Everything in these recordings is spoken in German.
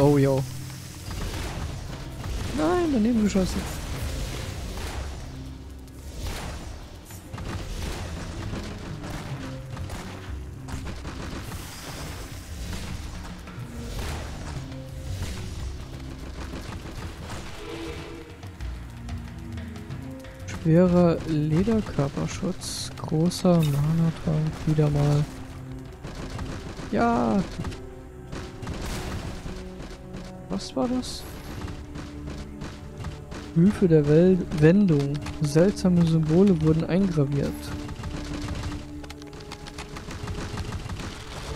Oh, yo. Nein, daneben geschossen. Schwerer Lederkörperschutz, großer Mana-Trank, wieder mal. Ja! Was war das? Höfe der Wendung. Seltsame Symbole wurden eingraviert.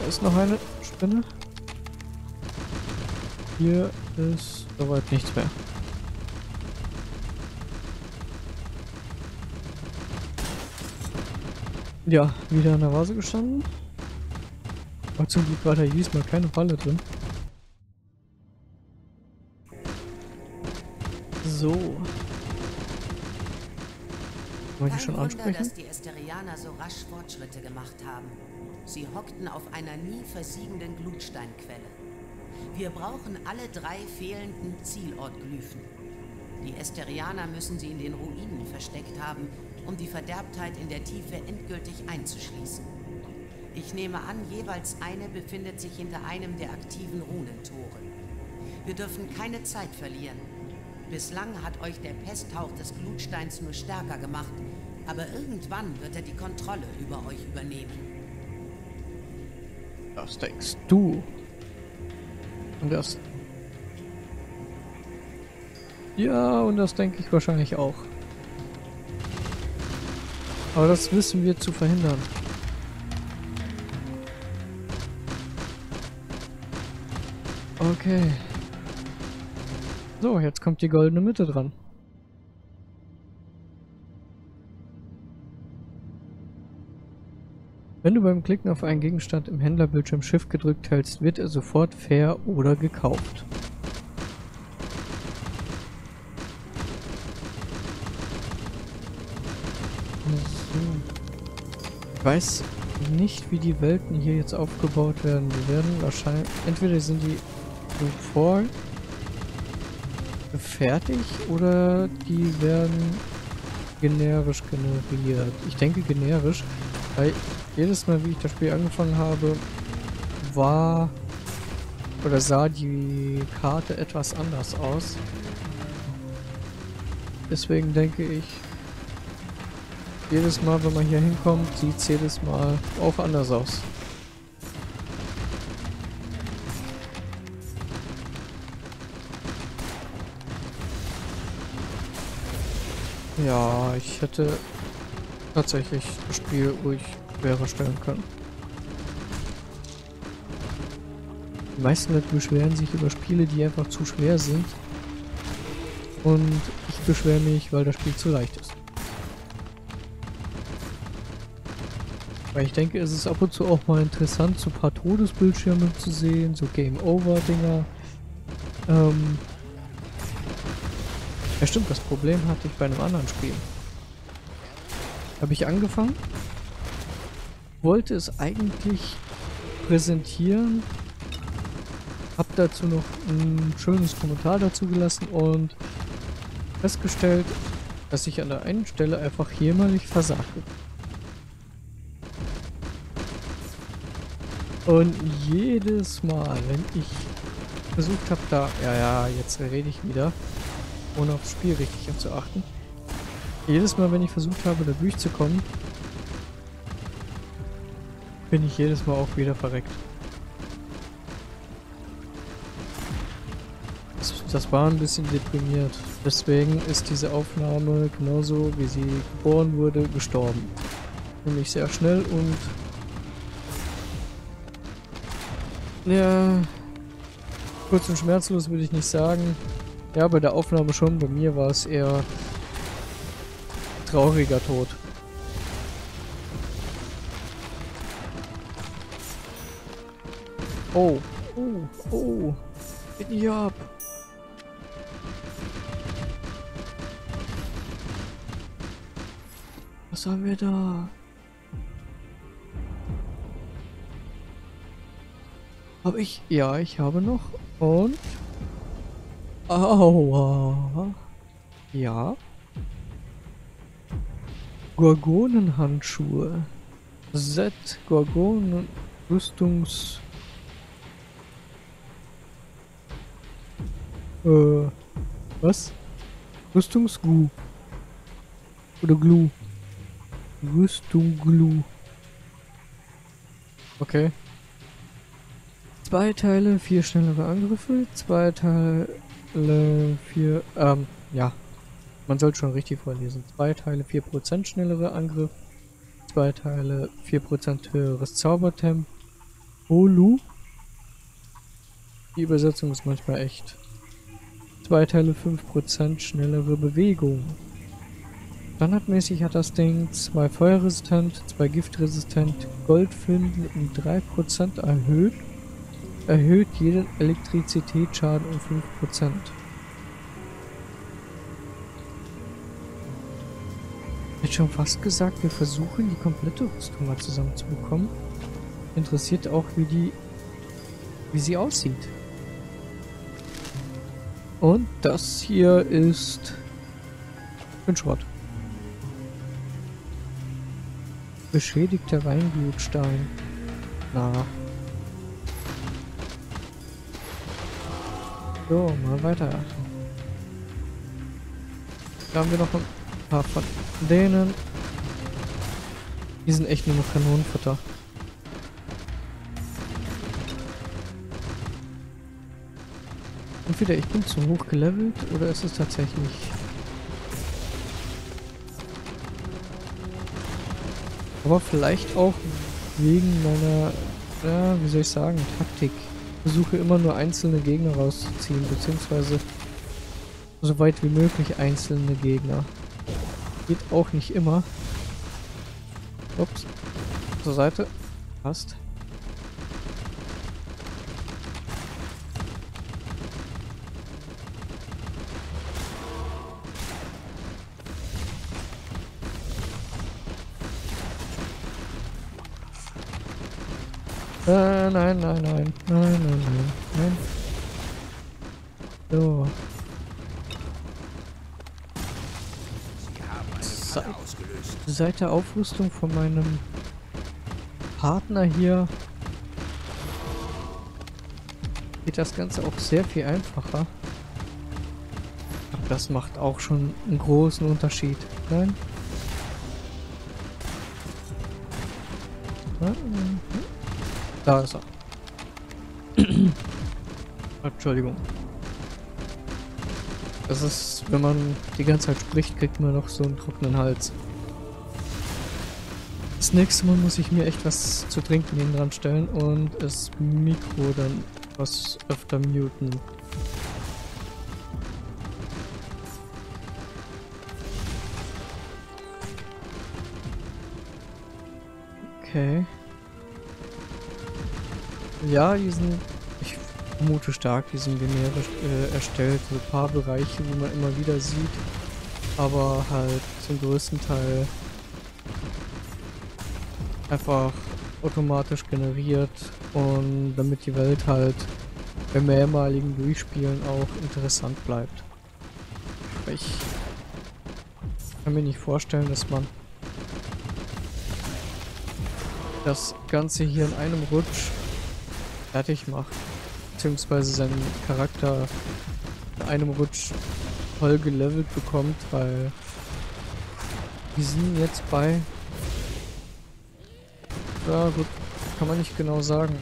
Da ist noch eine Spinne. Hier ist soweit nichts mehr. Ja, wieder an der Vase gestanden. Aber zum Glück war da jedes Mal keine Falle drin. So. Wollen wir die schon ansprechen? Kein Wunder, dass die Esterianer so rasch Fortschritte gemacht haben. Sie hockten auf einer nie versiegenden Glutsteinquelle. Wir brauchen alle 3 fehlenden Zielortglyphen. Die Esterianer müssen sie in den Ruinen versteckt haben, um die Verderbtheit in der Tiefe endgültig einzuschließen. Ich nehme an, jeweils eine befindet sich hinter einem der aktiven Runentore. Wir dürfen keine Zeit verlieren. Bislang hat euch der Pesthauch des Glutsteins nur stärker gemacht, aber irgendwann wird er die Kontrolle über euch übernehmen. Das denkst du. Und das... Ja, und das denke ich wahrscheinlich auch. Aber das wissen wir zu verhindern. Okay. So, jetzt kommt die goldene Mitte dran. Wenn du beim Klicken auf einen Gegenstand im Händlerbildschirm Shift gedrückt hältst, wird er sofort fair oder gekauft. Ich weiß nicht, wie die Welten hier jetzt aufgebaut werden. Die werden wahrscheinlich... Entweder sind die sofort fertig oder die werden generisch generiert. Ich denke generisch, weil jedes Mal, wie ich das Spiel angefangen habe, war oder sah die Karte etwas anders aus. Deswegen denke ich... Jedes Mal, wenn man hier hinkommt, sieht es jedes Mal auch anders aus. Ja, ich hätte tatsächlich das Spiel ruhig schwerer stellen können. Die meisten Leute beschweren sich über Spiele, die einfach zu schwer sind. Und ich beschwere mich, weil das Spiel zu leicht ist. Weil ich denke, es ist ab und zu auch mal interessant, so ein paar Todesbildschirme zu sehen, so Game-Over-Dinger. Ja stimmt, das Problem hatte ich bei einem anderen Spiel. Habe ich angefangen, wollte es eigentlich präsentieren, habe dazu noch ein schönes Kommentar dazu gelassen und festgestellt, dass ich an der einen Stelle einfach jämmerlich versagte. Und jedes Mal, wenn ich versucht habe, da... Ja, jetzt rede ich wieder, ohne aufs Spiel richtig anzuachten. Jedes Mal, wenn ich versucht habe, da durchzukommen, bin ich jedes Mal auch wieder verreckt. Das war ein bisschen deprimiert. Deswegen ist diese Aufnahme genauso, wie sie geboren wurde, gestorben. Nämlich sehr schnell und... Ja, kurz und schmerzlos würde ich nicht sagen. Ja, bei der Aufnahme schon. Bei mir war es eher trauriger Tod. Oh. Hit me up. Was haben wir da? Habe ich? Ja, ich habe noch. Und? Aua. Ja. Gorgonenhandschuhe. Z. Gorgonen. Rüstungs. Was? Rüstungsglu. Oder Glue. Rüstungsglu. Okay. 2 Teile, 4 schnellere Angriffe. 2 Teile, 4... ja. Man sollte schon richtig vorlesen. 2 Teile, 4% schnellere Angriff. 2 Teile, 4% höheres Zaubertempo. Olu. Die Übersetzung ist manchmal echt. 2 Teile, 5% schnellere Bewegung. Standardmäßig hat das Ding 2 feuerresistent, 2 giftresistent, Goldfinden um 3% erhöht. Erhöht jeden Elektrizitätsschaden um 5%. Ich hätte schon fast gesagt, wir versuchen die komplette Rüstung mal zusammenzubekommen. Interessiert auch, wie sie aussieht. Und das hier ist ein Schrott. Beschädigter Weingutstein. Na. So, mal weiter. Da haben wir noch ein paar von denen. Die sind echt nur noch Kanonenfutter. Entweder ich bin zu hoch gelevelt oder ist es tatsächlich... Aber vielleicht auch wegen meiner, ja, wie soll ich sagen, Taktik. Ich versuche immer nur einzelne Gegner rauszuziehen, beziehungsweise so weit wie möglich einzelne Gegner. Geht auch nicht immer. Ups. Zur Seite. Passt. Nein, nein, nein, nein, nein, nein, nein. So. Seit der Aufrüstung von meinem Partner hier geht das Ganze auch sehr viel einfacher. Aber das macht auch schon einen großen Unterschied. Nein? Nein. Da ist er. Entschuldigung. Das ist, wenn man die ganze Zeit spricht, kriegt man noch so einen trockenen Hals. Das nächste Mal muss ich mir echt was zu trinken neben dran stellen und das Mikro dann etwas öfter muten. Okay. Ja, die sind, ich vermute stark, die sind generisch erstellt, so ein paar Bereiche, wo man immer wieder sieht, aber halt zum größten Teil einfach automatisch generiert und damit die Welt halt beim mehrmaligen Durchspielen auch interessant bleibt. Ich kann mir nicht vorstellen, dass man das Ganze hier in einem Rutsch fertig macht, beziehungsweise seinen Charakter in einem Rutsch voll gelevelt bekommt, weil wir sind jetzt bei, ja gut, kann man nicht genau sagen,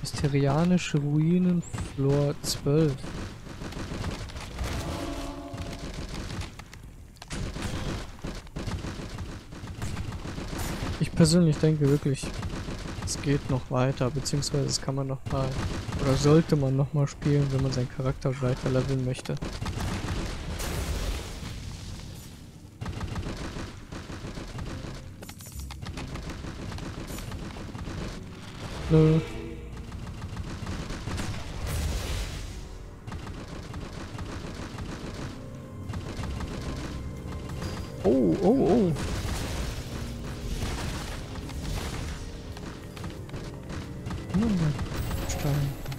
Mysterianische Ruinen, Floor 12. Ich persönlich denke wirklich, es geht noch weiter, beziehungsweise das kann man noch mal, oder sollte man noch mal spielen, wenn man seinen Charakter weiter leveln möchte. Nö. Oh, oh, oh.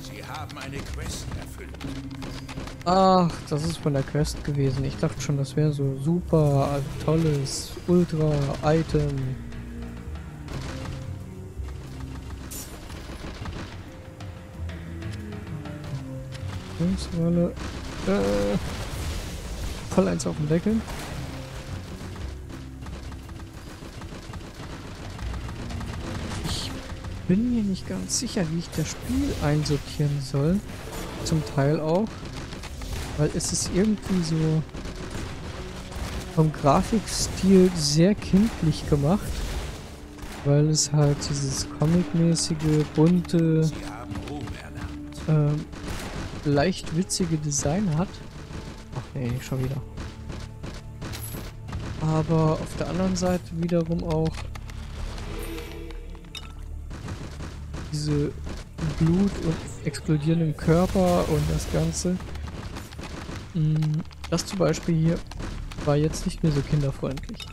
Sie haben eine Quest erfüllt. Ach, das ist von der Quest gewesen. Ich dachte schon, das wäre so super tolles Ultra-Item. Kunstwolle. Voll eins auf dem Deckel. Bin mir nicht ganz sicher, wie ich das Spiel einsortieren soll. Zum Teil auch. Weil es ist irgendwie so vom Grafikstil sehr kindlich gemacht. Weil es halt dieses comicmäßige, bunte, leicht witzige Design hat. Ach nee, schon wieder. Aber auf der anderen Seite wiederum auch diese Blut und explodierenden Körper und das Ganze. Das zum Beispiel hier war jetzt nicht mehr so kinderfreundlich.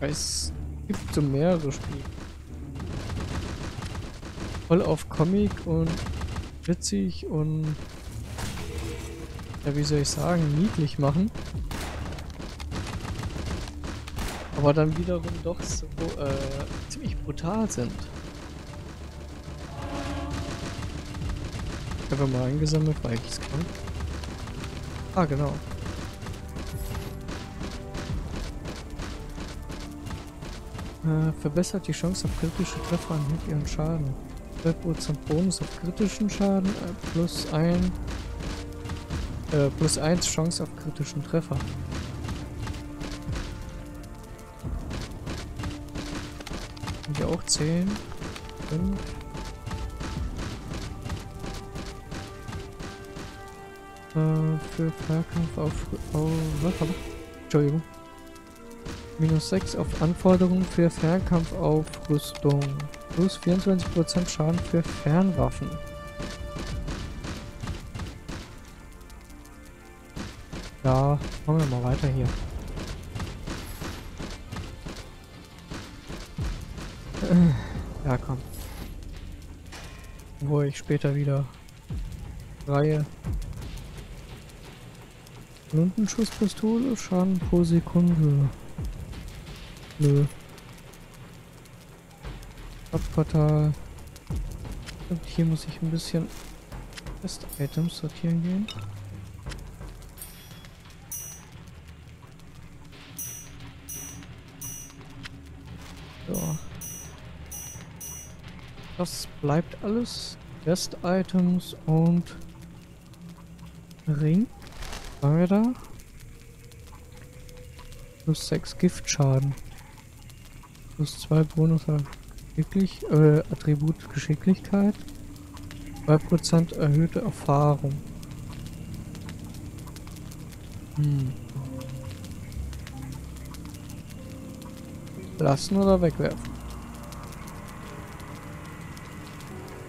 Es gibt so mehrere Spiele. Voll auf Comic und witzig und ja, wie soll ich sagen, niedlich machen. Aber dann wiederum doch so ziemlich brutal sind. Ich habe mal eingesammelt, weil ich es kann. Ah, genau. Verbessert die Chance auf kritische Treffer und mit ihren Schaden. 12% Bonus auf kritischen Schaden, plus 1 Chance auf kritischen Treffer. Hier auch 10, 5. Für Fahrkampf auf Entschuldigung. Minus 6 auf Anforderungen für Fernkampfaufrüstung. Plus 24% Schaden für Fernwaffen. Ja, machen wir mal weiter hier. Ja, komm. Wo ich später wieder Reihe. Blundenschusspistole, Schaden pro Sekunde. Nö. Stadtportal. Und hier muss ich ein bisschen Quest-Items sortieren gehen. So. Das bleibt alles. Quest-Items und Ring. Waren wir da? Plus 6 Giftschaden. Plus 2 Bonus an Attribut Geschicklichkeit. 2% erhöhte Erfahrung. Lassen oder wegwerfen?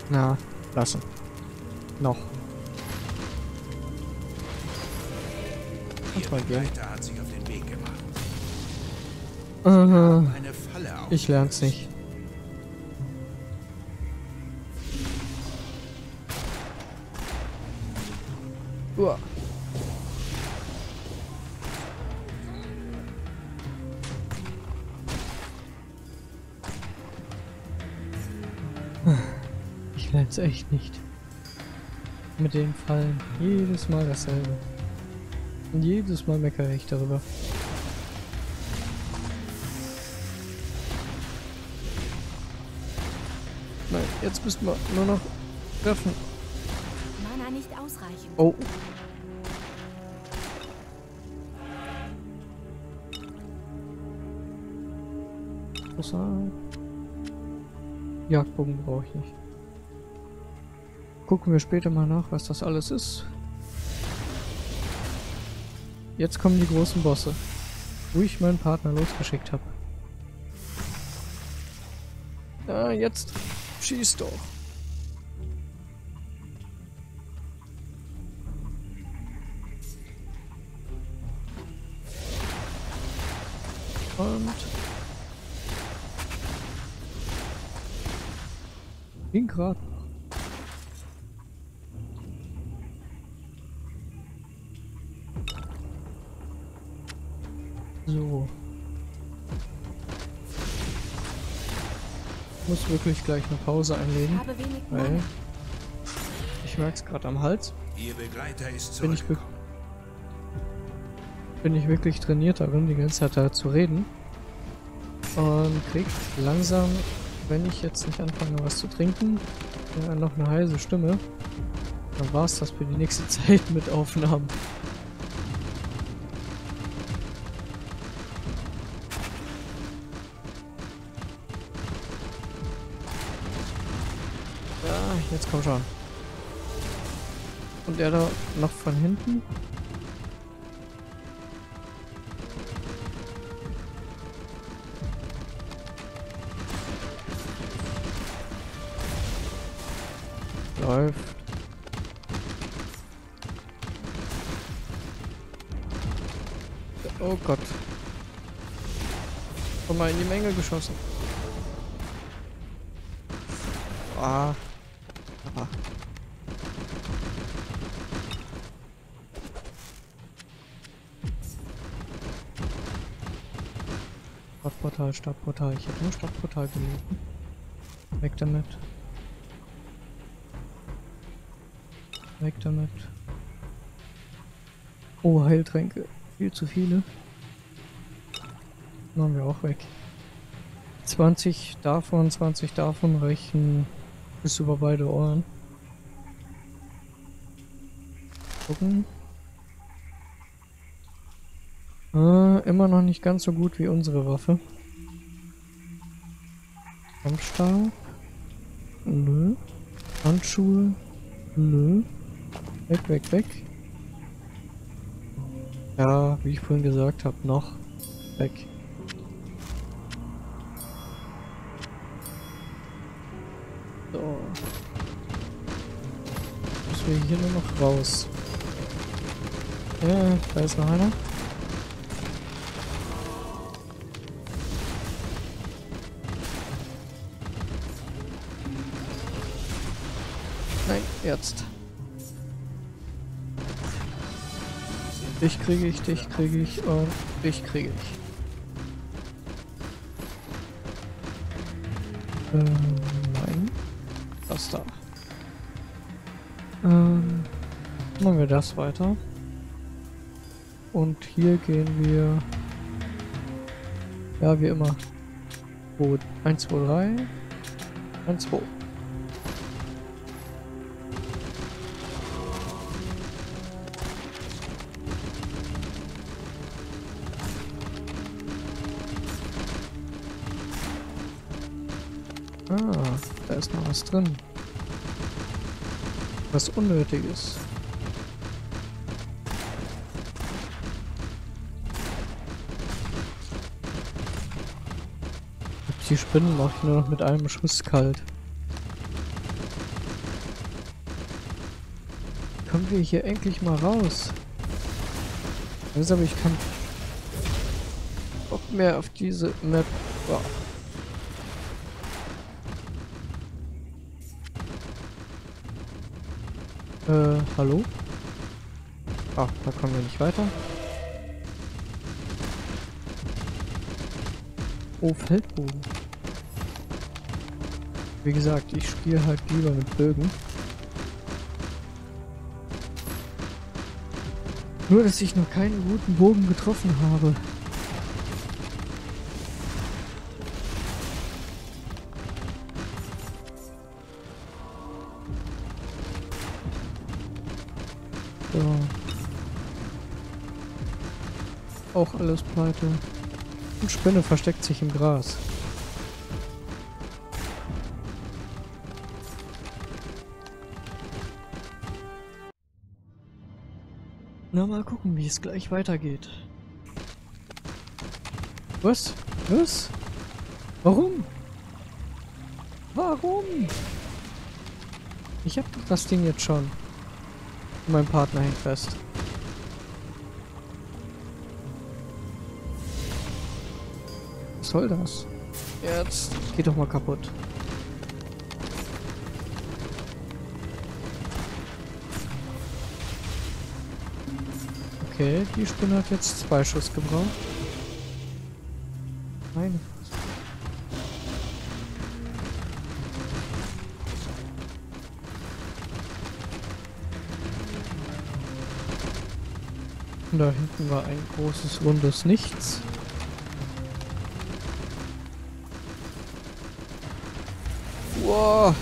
Na, lassen. Noch. Ihre Leiter hat sich auf den Weg gemacht. Ich lern's nicht. Uah. Ich lern's echt nicht. Mit den Fallen jedes Mal dasselbe. Und jedes Mal meckere ich darüber. Nein, jetzt müssten wir nur noch treffen. Mana nicht ausreichend. Oh. Jagdbogen brauche ich nicht. Gucken wir später mal nach, was das alles ist. Jetzt kommen die großen Bosse, wo ich meinen Partner losgeschickt habe. Ah, jetzt schieß doch. Und ging gerade. So. Ich muss wirklich gleich eine Pause einlegen, weil ich merke es gerade am Hals. Ihr Begleiter ist zurückgekommen. Bin ich wirklich trainiert darin, die ganze Zeit da zu reden. Und kriegt langsam, wenn ich jetzt nicht anfange was zu trinken, noch eine heiße Stimme. Dann war es das für die nächste Zeit mit Aufnahmen. Jetzt komm schon. Und er da noch von hinten. Läuft. Oh Gott. Komm mal in die Menge geschossen. Ah. Stadtportal. Ich habe nur Stadtportal gelesen. Weg damit. Weg damit. Oh, Heiltränke. Viel zu viele. Machen wir auch weg. 20 davon reichen bis über beide Ohren. Gucken. Immer noch nicht ganz so gut wie unsere Waffe. Kampfstab. Nö. Handschuhe. Nö. Weg, weg, weg. Ja, wie ich vorhin gesagt habe, noch. Weg. So. Müssen wir hier nur noch raus. Ja, da ist noch einer. Nein, jetzt. Dich kriege ich und dich kriege ich. Nein. Das da. Machen wir das weiter. Und hier gehen wir... Ja, wie immer. 1, 2, 3. 1, 2. Da ist noch was drin. Was Unnötiges. Die Spinnen mache ich nur noch mit einem Schuss kalt. Kommen wir hier endlich mal raus? Also, aber ich kann auch mehr auf diese Map. Wow. Hallo? Ah, da kommen wir nicht weiter. Oh, Feldbogen. Wie gesagt, ich spiele halt lieber mit Bögen. Nur, dass ich noch keinen guten Bogen getroffen habe. Auch alles pleite. Und Spinne versteckt sich im Gras. Na, mal gucken, wie es gleich weitergeht. Was? Was? Warum? Warum? Ich hab doch das Ding jetzt schon. Mein Partner hängt fest. Was soll das? Jetzt geht doch mal kaputt. Okay, die Spinne hat jetzt 2 Schuss gebraucht. Nein. Da hinten war ein großes, rundes Nichts. Wow.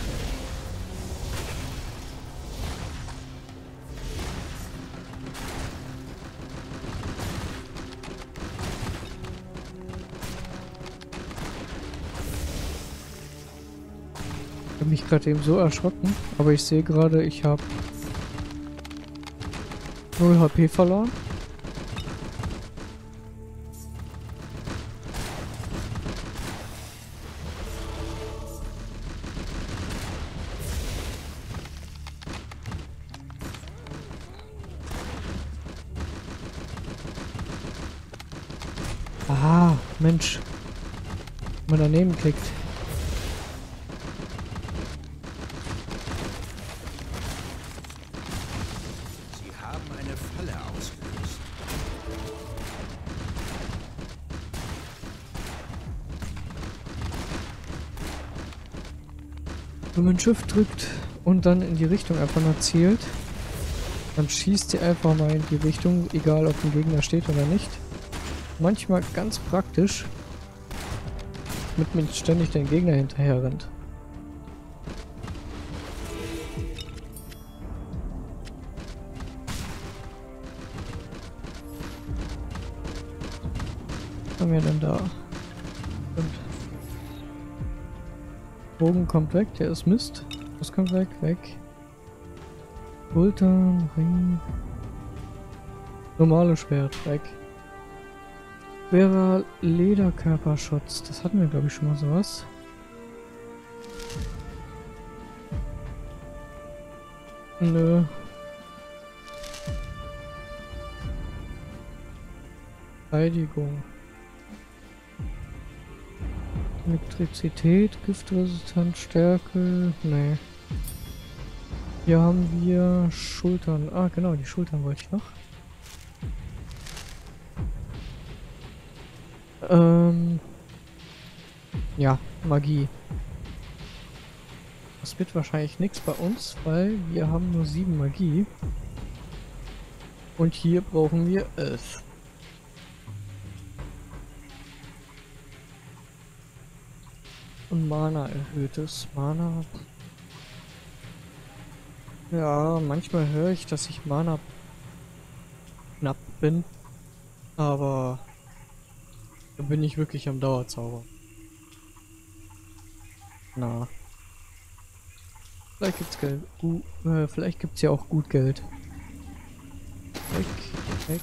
Ich habe mich gerade eben so erschrocken, aber ich sehe gerade, ich habe 0 HP verloren. Ah, Mensch. Wenn man daneben klickt. Sie haben eine Falle ausgelöst. Wenn man Shift drückt und dann in die Richtung einfach nur zielt, dann schießt ihr einfach mal in die Richtung, egal ob ein Gegner steht oder nicht. Manchmal ganz praktisch, damit man ständig den Gegner hinterher rennt. Was haben wir denn da? Und Bogen kommt weg, der ist Mist. Das kommt weg, Ultern, Ring. Normales Schwert, weg. Schwerer Lederkörperschutz, das hatten wir glaube ich schon mal sowas. Nö. Verteidigung. Elektrizität, Giftresistenz, Stärke, ne. Hier haben wir Schultern, ah genau, die Schultern wollte ich noch. Ja, Magie. Das wird wahrscheinlich nichts bei uns, weil wir haben nur 7 Magie. Und hier brauchen wir 11. Und Mana erhöhtes. Mana. Ja, manchmal höre ich, dass ich Mana knapp bin. Aber da bin ich wirklich am Dauerzauber. Na. Vielleicht gibt's Geld. Vielleicht gibt's ja auch gut Geld. Weg,